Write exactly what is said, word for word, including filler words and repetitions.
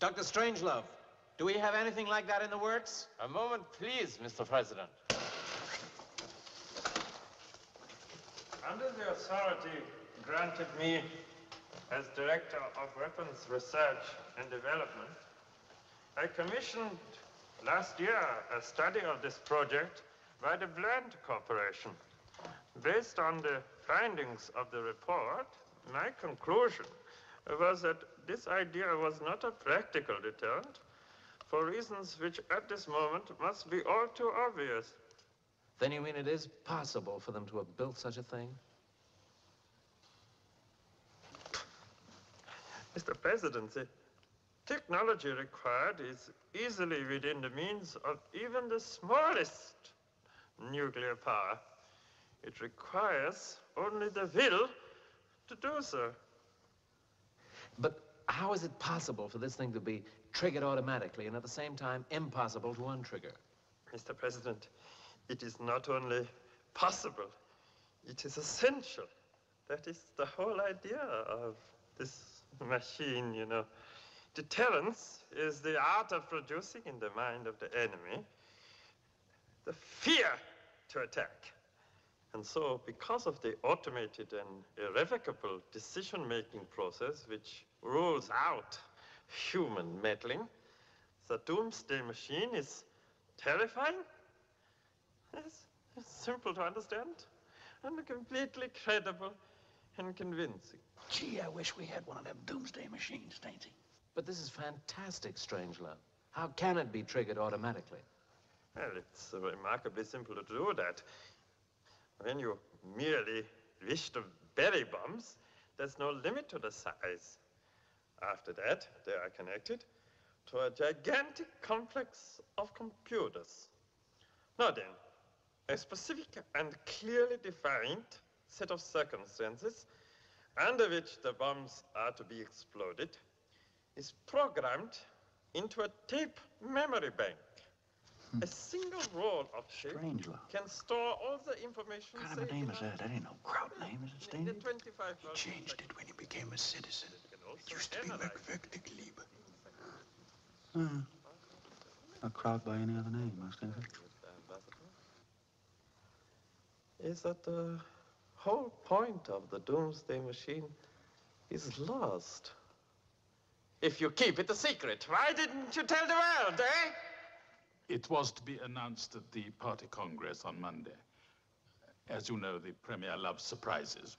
Doctor Strangelove, do we have anything like that in the works? A moment, please, Mister President. Under the authority granted me as Director of Weapons Research and Development, I commissioned last year a study of this project by the Bland Corporation. Based on the findings of the report, my conclusion was that this idea was not a practical deterrent for reasons which at this moment must be all too obvious. Then you mean it is possible for them to have built such a thing? Mister President, the technology required is easily within the means of even the smallest nuclear power. It requires only the will to do so. But how is it possible for this thing to be triggered automatically and at the same time impossible to untrigger? Mister President, it is not only possible, it is essential. That is the whole idea of this machine, you know. Deterrence is the art of producing in the mind of the enemy the fear to attack. And so, because of the automated and irrevocable decision-making process which rules out human meddling, the doomsday machine is terrifying. It's, it's simple to understand and completely credible and convincing. Gee, I wish we had one of them doomsday machines, Dainty. But this is fantastic, Strangelove. How can it be triggered automatically? Well, it's remarkably simple to do that. When you merely wish to bury bombs, there's no limit to the size. After that, they are connected to a gigantic complex of computers. Now then, a specific and clearly defined set of circumstances under which the bombs are to be exploded is programmed into a tape memory bank. A single roll of tape can store all the information. What kind of a name is that? That ain't no crowd name, is it, Stanley? He changed it when he became a citizen. It used to be Werkwerk der Liebe. Hmm. Not crowd by any other name, most of it. Is that the whole point of the doomsday machine is lost? If you keep it a secret, why didn't you tell the world, eh? It was to be announced at the party congress on Monday. As you know, the Premier loves surprises.